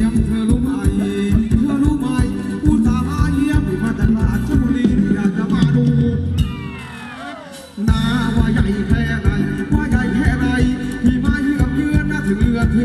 Em thơ lúc ấy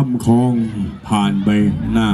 ข้ามคลองผ่านไปหน้า